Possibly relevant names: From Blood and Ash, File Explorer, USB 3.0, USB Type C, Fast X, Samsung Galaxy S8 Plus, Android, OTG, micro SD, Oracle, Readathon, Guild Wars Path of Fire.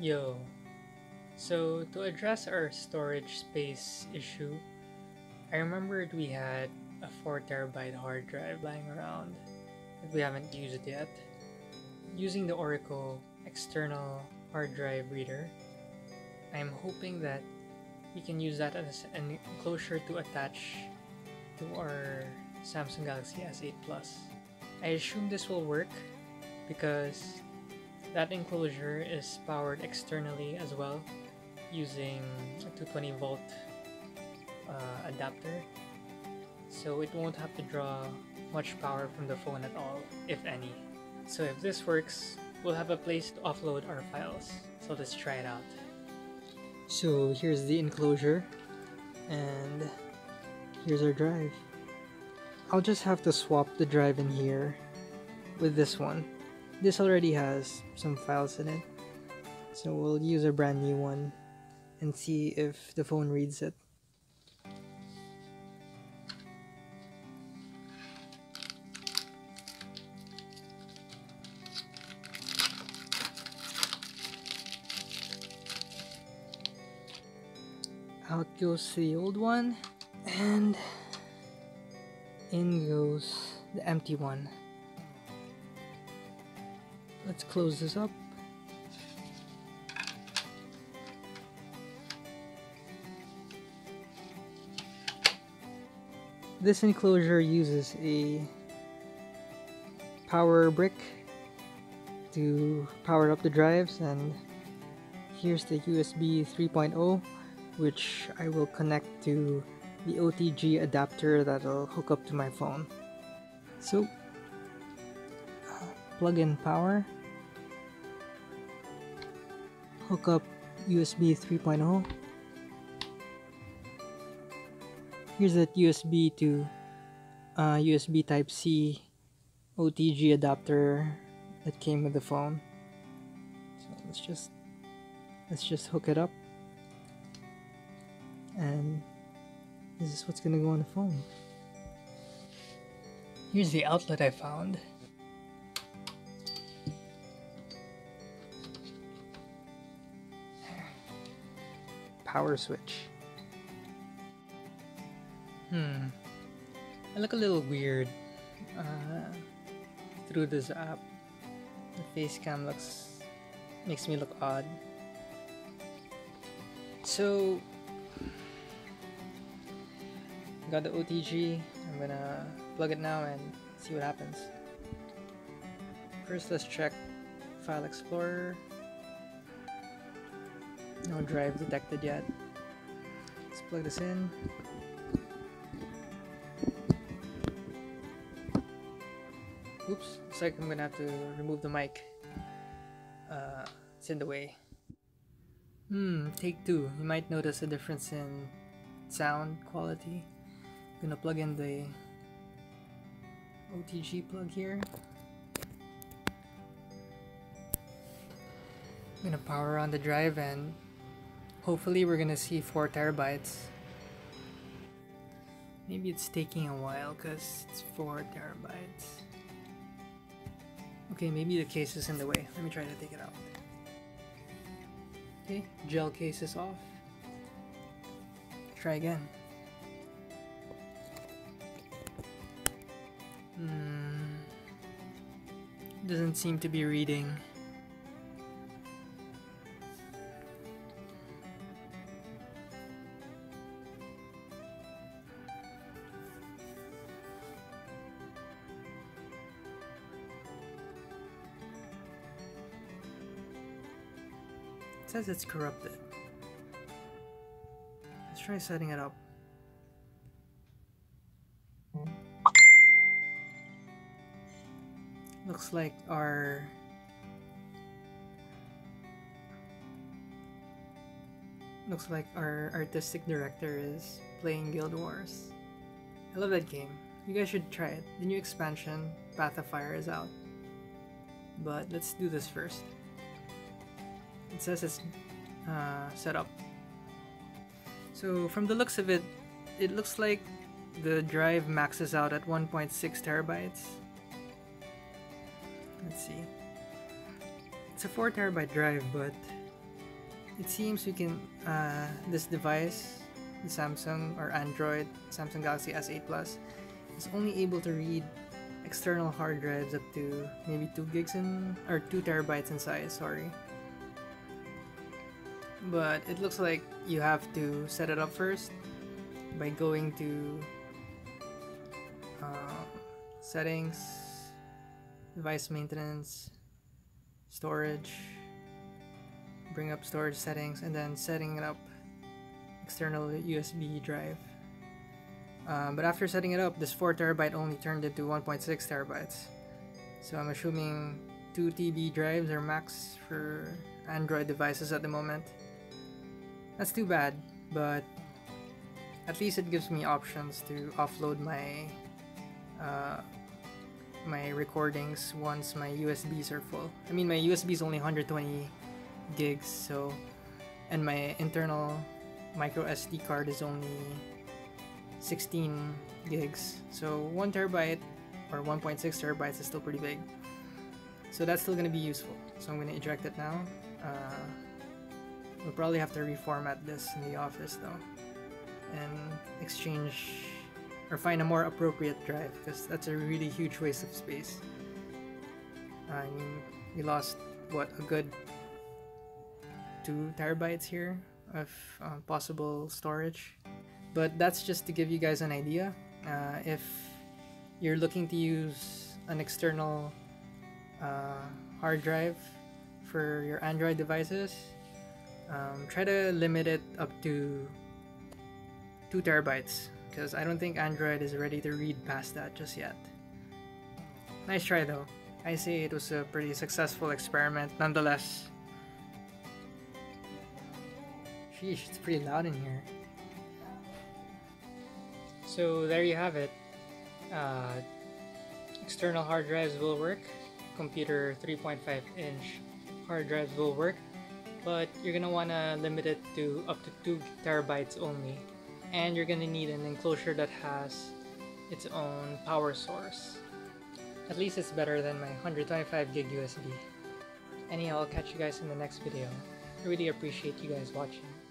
Yo! So to address our storage space issue, I remembered we had a 4TB hard drive lying around, but we haven't used it yet. Using the Oracle external hard drive reader, I'm hoping that we can use that as an enclosure to attach to our Samsung Galaxy S8 Plus. I assume this will work because that enclosure is powered externally as well using a 220-volt adapter, so it won't have to draw much power from the phone at all, if any. So if this works, we'll have a place to offload our files. So let's try it out. So here's the enclosure, and here's our drive. I'll just have to swap the drive in here with this one. This already has some files in it, so we'll use a brand new one and see if the phone reads it. Out goes the old one, and in goes the empty one. Let's close this up. This enclosure uses a power brick to power up the drives, and here's the USB 3.0. which I will connect to the OTG adapter that'll hook up to my phone. So, plug in power, hook up USB 3.0, here's that USB to USB Type C OTG adapter that came with the phone. So let's just hook it up. And this is what's gonna go on the phone. Here's the outlet I found. There. Power switch. I look a little weird through this app. The face cam makes me look odd. So got the OTG, I'm gonna plug it now and see what happens. First, let's check File Explorer. No drive detected yet. Let's plug this in. Oops, looks like I'm gonna have to remove the mic. It's in the way. Take two. You might notice a difference in sound quality. Gonna plug in the OTG plug here. I'm gonna power on the drive, and hopefully we're gonna see 4 terabytes. Maybe it's taking a while because it's 4 terabytes. Okay, maybe the case is in the way. Let me try to take it out. Okay, gel case is off. Try again. Doesn't seem to be reading. It says it's corrupted. Let's try setting it up. Looks like our artistic director is playing Guild Wars. I love that game. You guys should try it. The new expansion, Path of Fire, is out. But let's do this first. It says it's set up. So from the looks of it, it looks like the drive maxes out at 1.6 terabytes. Let's see. It's a 4 terabyte drive, but It seems we can, this device, the Samsung or Android, Samsung Galaxy S8 Plus, is only able to read external hard drives up to maybe 2 gigs in, or 2 terabytes in size, sorry. But it looks like you have to set it up first by going to settings, device maintenance, storage, bring up storage settings, and then setting it up external USB drive. But after setting it up, this 4 terabyte only turned it to 1.6 terabytes, so I'm assuming 2 TB drives are max for Android devices at the moment. That's too bad, but at least it gives me options to offload my my recordings once my USBs are full. I mean, my USB is only 120 gigs, so, and my internal micro SD card is only 16 gigs, so 1 terabyte or 1.6 terabytes is still pretty big, so that's still gonna be useful. So I'm gonna eject it now. We'll probably have to reformat this in the office though, and exchange or find a more appropriate drive, because that's a really huge waste of space. I mean, we lost what, a good 2 terabytes here of possible storage. But that's just to give you guys an idea. If you're looking to use an external hard drive for your Android devices, try to limit it up to 2 terabytes, because I don't think Android is ready to read past that just yet. Nice try though. I say it was a pretty successful experiment nonetheless. Sheesh, it's pretty loud in here. So there you have it. External hard drives will work, computer 3.5-inch hard drives will work, but you're gonna wanna limit it to up to 2 terabytes only, and you're gonna need an enclosure that has its own power source. At least it's better than my 125 gig USB. Anyhow, I'll catch you guys in the next video. I really appreciate you guys watching.